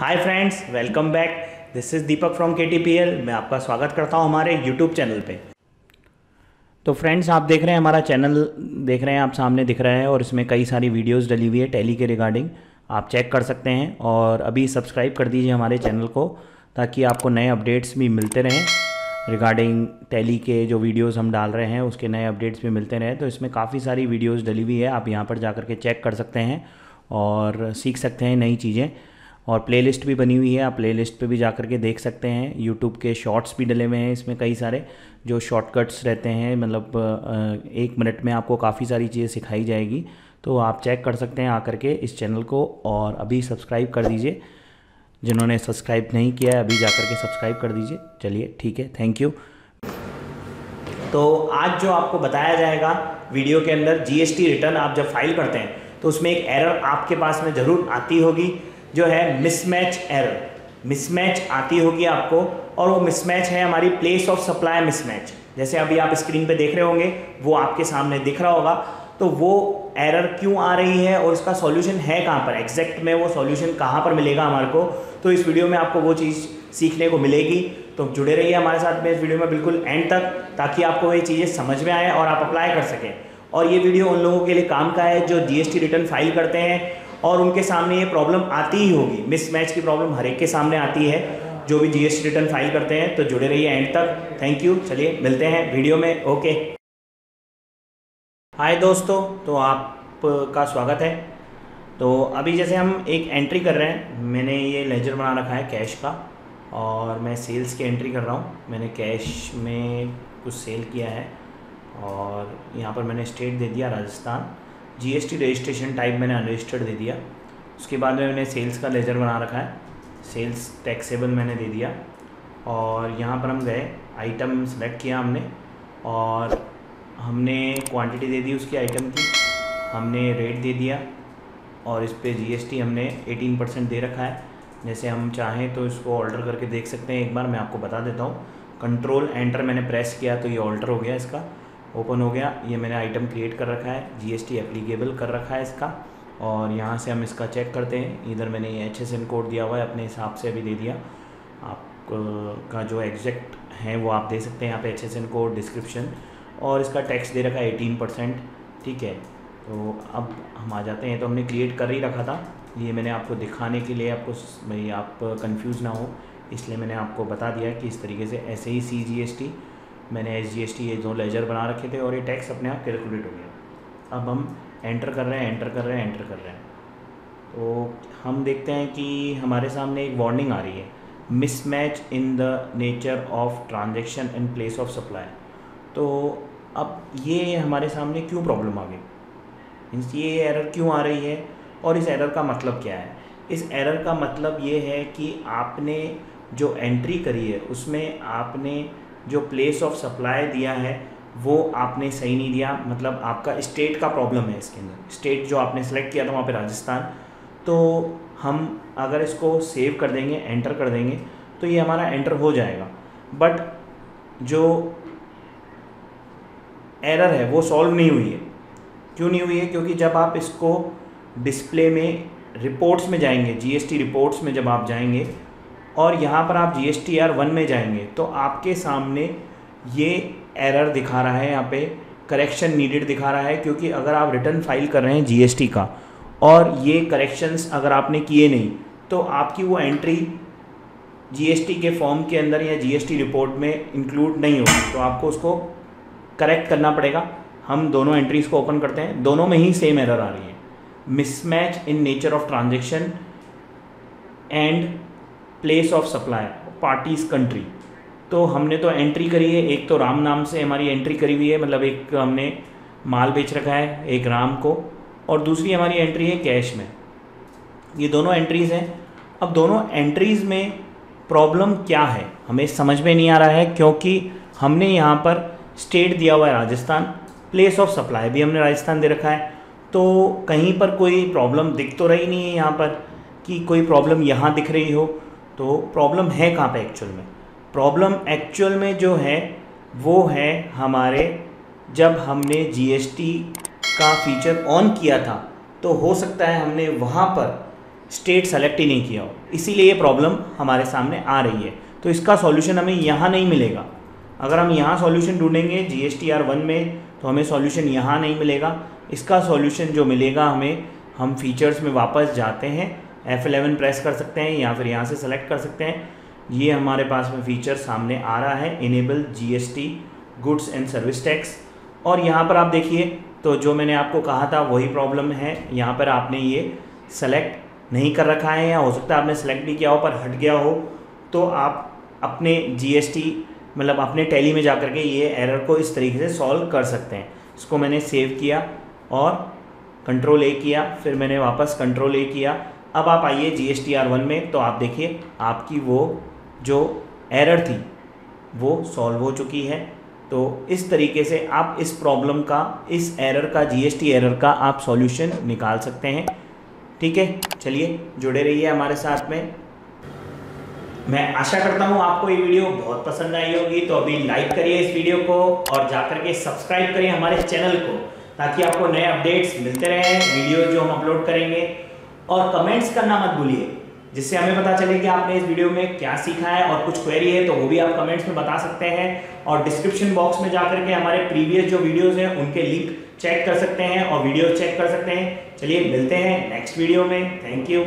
Hi friends, welcome back. This is Deepak from KTPL. मैं आपका स्वागत करता हूं हमारे यूट्यूब चैनल पे। तो फ्रेंड्स, आप देख रहे हैं हमारा चैनल, देख रहे हैं आप, सामने दिख रहा है और इसमें कई सारी वीडियोस डली हुई है टैली के रिगार्डिंग। आप चेक कर सकते हैं और अभी सब्सक्राइब कर दीजिए हमारे चैनल को, ताकि आपको नए अपडेट्स भी मिलते रहें रिगार्डिंग टैली के। जो वीडियोस हम डाल रहे हैं उसके नए अपडेट्स भी मिलते रहें। तो इसमें काफ़ी सारी वीडियोस डली हुई है, आप यहाँ पर जा कर के चेक कर सकते हैं और सीख सकते हैं नई चीज़ें। और प्लेलिस्ट भी बनी हुई है, आप प्लेलिस्ट पे भी जा कर के देख सकते हैं। यूट्यूब के शॉर्ट्स भी डले हुए हैं, इसमें कई सारे जो शॉर्टकट्स रहते हैं, मतलब 1 मिनट में आपको काफ़ी सारी चीज़ें सिखाई जाएगी। तो आप चेक कर सकते हैं आकर के इस चैनल को, और अभी सब्सक्राइब कर दीजिए। जिन्होंने सब्सक्राइब नहीं किया है, अभी जा कर के सब्सक्राइब कर दीजिए। चलिए, ठीक है, थैंक यू। तो आज जो आपको बताया जाएगा वीडियो के अंदर, GST रिटर्न आप जब फाइल करते हैं तो उसमें एक एरर आपके पास में ज़रूर आती होगी, जो है मिसमैच एरर। मिसमैच आती होगी आपको, और वो मिसमैच है हमारी प्लेस ऑफ सप्लाई मिसमैच। जैसे अभी आप स्क्रीन पे देख रहे होंगे, वो आपके सामने दिख रहा होगा। तो वो एरर क्यों आ रही है और इसका सॉल्यूशन है कहाँ पर, एग्जैक्ट में वो सॉल्यूशन कहाँ पर मिलेगा हमारे को, तो इस वीडियो में आपको वो चीज़ सीखने को मिलेगी। तो जुड़े रहिए हमारे साथ में इस वीडियो में बिल्कुल एंड तक, ताकि आपको ये चीज़ें समझ में आएँ और आप अप्लाई कर सकें। और ये वीडियो उन लोगों के लिए काम का है जो GST रिटर्न फाइल करते हैं, और उनके सामने ये प्रॉब्लम आती ही होगी। मिसमैच की प्रॉब्लम हर एक के सामने आती है जो भी GST रिटर्न फाइल करते हैं। तो जुड़े रहिए एंड तक, थैंक यू। चलिए, मिलते हैं वीडियो में। ओके, हाय दोस्तों, तो आपका स्वागत है। तो अभी जैसे हम एक एंट्री कर रहे हैं, मैंने ये लेजर बना रखा है कैश का, और मैं सेल्स की एंट्री कर रहा हूँ। मैंने कैश में कुछ सेल किया है, और यहाँ पर मैंने स्टेट दे दिया राजस्थान। GST रजिस्ट्रेशन टाइप मैंने अनरजिस्टर्ड दे दिया। उसके बाद में मैंने सेल्स का लेजर बना रखा है, सेल्स टैक्सेबल मैंने दे दिया। और यहाँ पर हम गए, आइटम सेलेक्ट किया हमने, और हमने क्वांटिटी दे दी उसकी आइटम की, हमने रेट दे दिया, और इस पर GST हमने 18% दे रखा है। जैसे हम चाहें तो इसको ऑल्टर करके देख सकते हैं। एक बार मैं आपको बता देता हूँ, कंट्रोल एंटर मैंने प्रेस किया तो ये ऑल्टर हो गया, इसका ओपन हो गया। ये मैंने आइटम क्रिएट कर रखा है, GST एप्लीकेबल कर रखा है इसका। और यहाँ से हम इसका चेक करते हैं। इधर मैंने ये HSN कोड दिया हुआ है, अपने हिसाब से भी दे दिया। आपका जो एग्जैक्ट है वो आप दे सकते हैं यहाँ पे, HSN कोड, डिस्क्रिप्शन, और इसका टैक्स दे रखा है 18%। ठीक है, तो अब हम आ जाते हैं। तो हमने क्रिएट कर ही रखा था, ये मैंने आपको दिखाने के लिए, आपको भाई आप कन्फ्यूज़ ना हो, इसलिए मैंने आपको बता दिया कि इस तरीके से ऐसे ही CGST मैंने SGST ये दो लेजर बना रखे थे, और ये टैक्स अपने आप कैलकुलेट हो गया। अब हम एंटर कर रहे हैं, एंटर कर रहे हैं, एंटर कर रहे हैं, तो हम देखते हैं कि हमारे सामने एक वार्निंग आ रही है, mismatch in the nature of transaction and place of supply. तो अब ये हमारे सामने क्यों प्रॉब्लम आ गई, ये एरर क्यों आ रही है, और इस एरर का मतलब क्या है। इस एरर का मतलब ये है कि आपने जो एंट्री करी है उसमें आपने जो प्लेस ऑफ सप्लाई दिया है वो आपने सही नहीं दिया। मतलब आपका स्टेट का प्रॉब्लम है इसके अंदर, स्टेट जो आपने सेलेक्ट किया था वहाँ पे राजस्थान। तो हम अगर इसको सेव कर देंगे, एंटर कर देंगे, तो ये हमारा एंटर हो जाएगा, बट जो एरर है वो सॉल्व नहीं हुई है। क्यों नहीं हुई है, क्योंकि जब आप इसको डिस्प्ले में, रिपोर्ट्स में जाएंगे, GST रिपोर्ट्स में जब आप जाएंगे और यहाँ पर आप GSTR1 में जाएंगे, तो आपके सामने ये एरर दिखा रहा है, यहाँ पे करेक्शन नीडेड दिखा रहा है। क्योंकि अगर आप रिटर्न फाइल कर रहे हैं GST का, और ये करेक्शंस अगर आपने किए नहीं, तो आपकी वो एंट्री GST के फॉर्म के अंदर या GST रिपोर्ट में इंक्लूड नहीं होगी, तो आपको उसको करेक्ट करना पड़ेगा। हम दोनों एंट्रीज़ को ओपन करते हैं, दोनों में ही सेम एरर आ रही है, mismatch in nature of transaction and place of supply parties country. तो हमने तो एंट्री करी है, एक तो राम नाम से हमारी एंट्री करी हुई है, मतलब एक हमने माल बेच रखा है एक राम को, और दूसरी हमारी एंट्री है कैश में। ये दोनों एंट्रीज़ हैं। अब दोनों एंट्रीज़ में प्रॉब्लम क्या है हमें समझ में नहीं आ रहा है, क्योंकि हमने यहाँ पर स्टेट दिया हुआ है राजस्थान, प्लेस ऑफ सप्लाई भी हमने राजस्थान दे रखा है। तो कहीं पर कोई प्रॉब्लम दिख तो रही नहीं है यहाँ पर, कि कोई प्रॉब्लम यहाँ दिख रही हो। तो प्रॉब्लम है कहाँ पे एक्चुअल में, प्रॉब्लम एक्चुअल में जो है वो है हमारे, जब हमने GST का फीचर ऑन किया था, तो हो सकता है हमने वहाँ पर स्टेट सेलेक्ट ही नहीं किया हो, इसीलिए ये प्रॉब्लम हमारे सामने आ रही है। तो इसका सॉल्यूशन हमें यहाँ नहीं मिलेगा। अगर हम यहाँ सॉल्यूशन ढूंढेंगे GSTR1 में तो हमें सॉल्यूशन यहाँ नहीं मिलेगा। इसका सॉल्यूशन जो मिलेगा हमें, हम फीचर्स में वापस जाते हैं, F11 प्रेस कर सकते हैं या फिर यहाँ से सेलेक्ट कर सकते हैं। ये हमारे पास में फीचर सामने आ रहा है, enable GST goods and service tax. और यहाँ पर आप देखिए तो जो मैंने आपको कहा था वही प्रॉब्लम है, यहाँ पर आपने ये सेलेक्ट नहीं कर रखा है या हो सकता है आपने सेलेक्ट भी किया हो पर हट गया हो, तो आप अपने GST मतलब अपने टैली में जा कर के ये एरर को इस तरीके से सॉल्व कर सकते हैं। इसको मैंने सेव किया और कंट्रोल-A किया, फिर मैंने वापस कंट्रोल-A किया। अब आप आइए GSTR1 में, तो आप देखिए आपकी वो जो एरर थी वो सॉल्व हो चुकी है। तो इस तरीके से आप इस प्रॉब्लम का, इस एरर का, GST एरर का आप सॉल्यूशन निकाल सकते हैं। ठीक है, चलिए जुड़े रहिए हमारे साथ में। मैं आशा करता हूँ आपको ये वीडियो बहुत पसंद आई होगी, तो अभी लाइक करिए इस वीडियो को और जाकर के सब्सक्राइब करिए हमारे चैनल को, ताकि आपको नए अपडेट्स मिलते रहें, वीडियो जो हम अपलोड करेंगे। और कमेंट्स करना मत भूलिए, जिससे हमें पता चले कि आपने इस वीडियो में क्या सीखा है, और कुछ क्वेरी है तो वो भी आप कमेंट्स में बता सकते हैं। और डिस्क्रिप्शन बॉक्स में जाकर के हमारे प्रीवियस जो वीडियोज़ हैं उनके लिंक चेक कर सकते हैं और वीडियो चेक कर सकते हैं। चलिए मिलते हैं नेक्स्ट वीडियो में। Thank you.